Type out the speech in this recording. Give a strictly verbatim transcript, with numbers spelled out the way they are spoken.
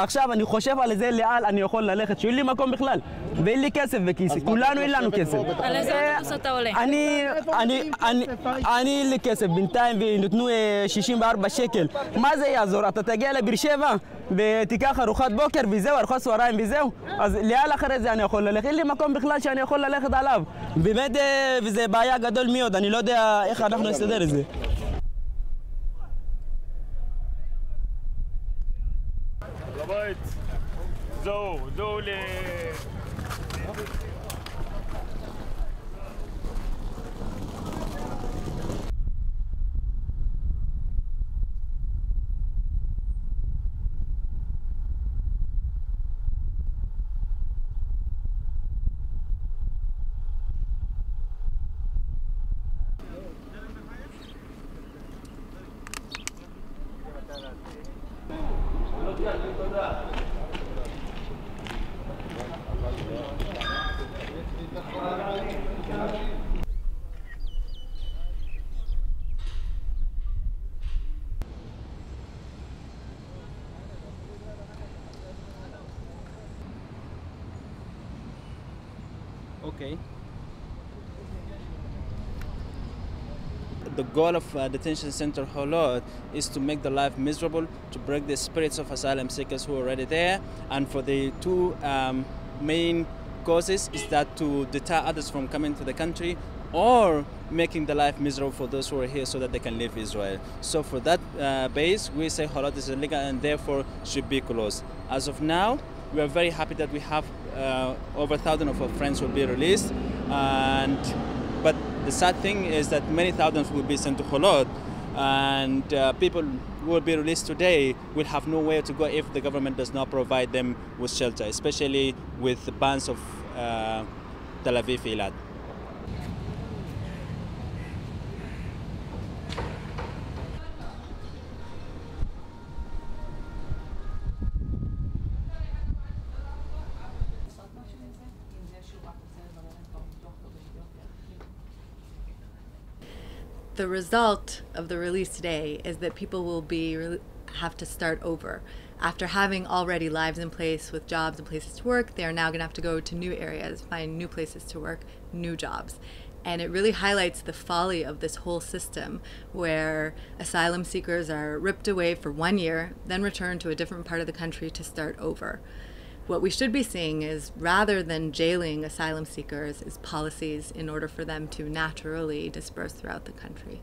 עכשיו אני חושב על זה לאן אני יכול ללכת, שאין לי מקום בכלל, ואין לי כסף בכיסי, כולנו אין לנו כסף. על איזה אוטובוס אתה עולה? אני אין לי כסף בינתיים ונתנו שישים וארבע שקל. מה זה יעזור? אתה תגיע לבאר שבע ותיקח ארוחת בוקר וזהו, ארוחת צהריים וזהו. אז לאן אחרי זה אני יכול ללכת? אין לי מקום בכלל שאני יכול ללכת עליו. באמת, וזה בעיה גדול מאוד, אני לא יודע איך אנחנו נסדר את זה. זהו, זהו ל... Okay. The goal of uh, detention center Holot is to make the life miserable, to break the spirits of asylum seekers who are already there, and for the two um, main causes is that to deter others from coming to the country or making the life miserable for those who are here so that they can leave Israel. So for that uh, base, we say Holot is illegal and therefore should be closed. As of now, we are very happy that we have uh, over a thousand of our friends will be released, and but the sad thing is that many thousands will be sent to Holot, and uh, people who will be released today will have nowhere to go if the government does not provide them with shelter, especially with the bans of uh, Tel Aviv-Ilat. The result of the release today is that people will be have to start over. After having already lives in place with jobs and places to work, they are now going to have to go to new areas, find new places to work, new jobs. And it really highlights the folly of this whole system where asylum seekers are ripped away for one year, then returned to a different part of the country to start over. What we should be seeing is, rather than jailing asylum seekers, is policies in order for them to naturally disperse throughout the country.